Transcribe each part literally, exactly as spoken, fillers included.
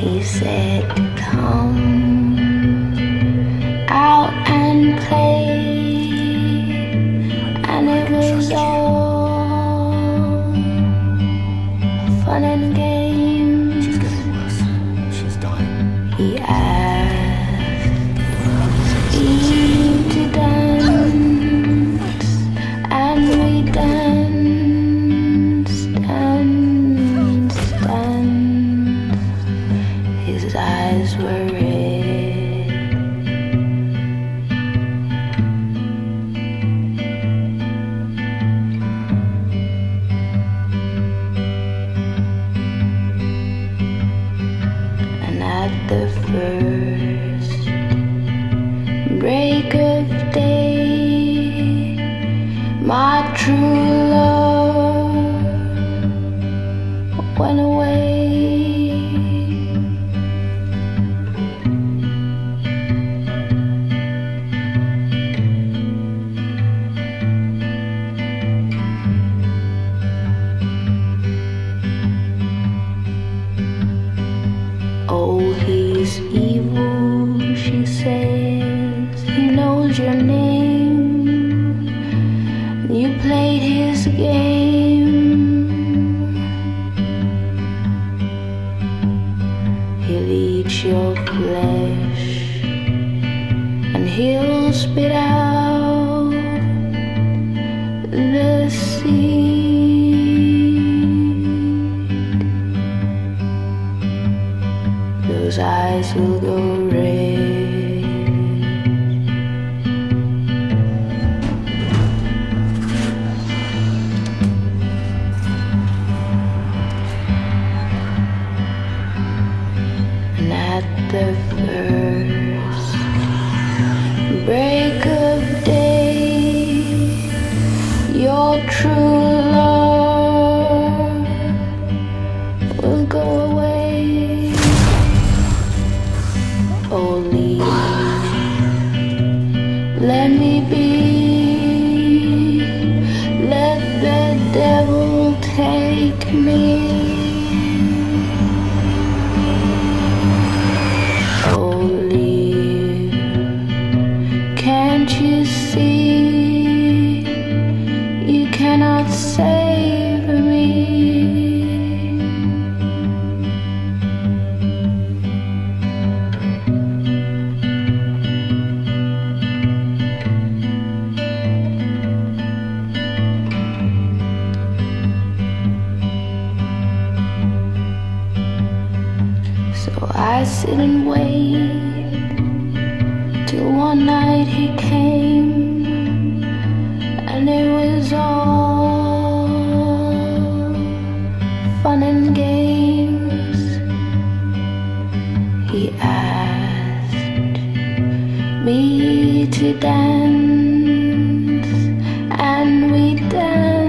He said, come out and play. And it was all fun and games. She's getting worse. She's dying. He asked me to dance, and we danced. His eyes were red. And at the first break of day, my true love went away. Oh, he's evil, she says. He knows your name. You played his game. He'll eat your flesh, and he'll spit out the sea. Those eyes will go red. And at the first break of day, your true love will go away. Only let me be, let the devil take me. Only can't you see, you cannot save me. So I sit and wait till one night he came, and it was all fun and games. He asked me to dance, and we danced.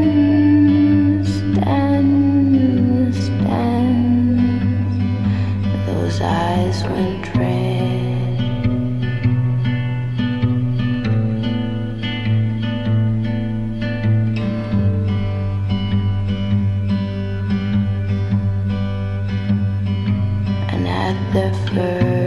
His eyes went red. And at the first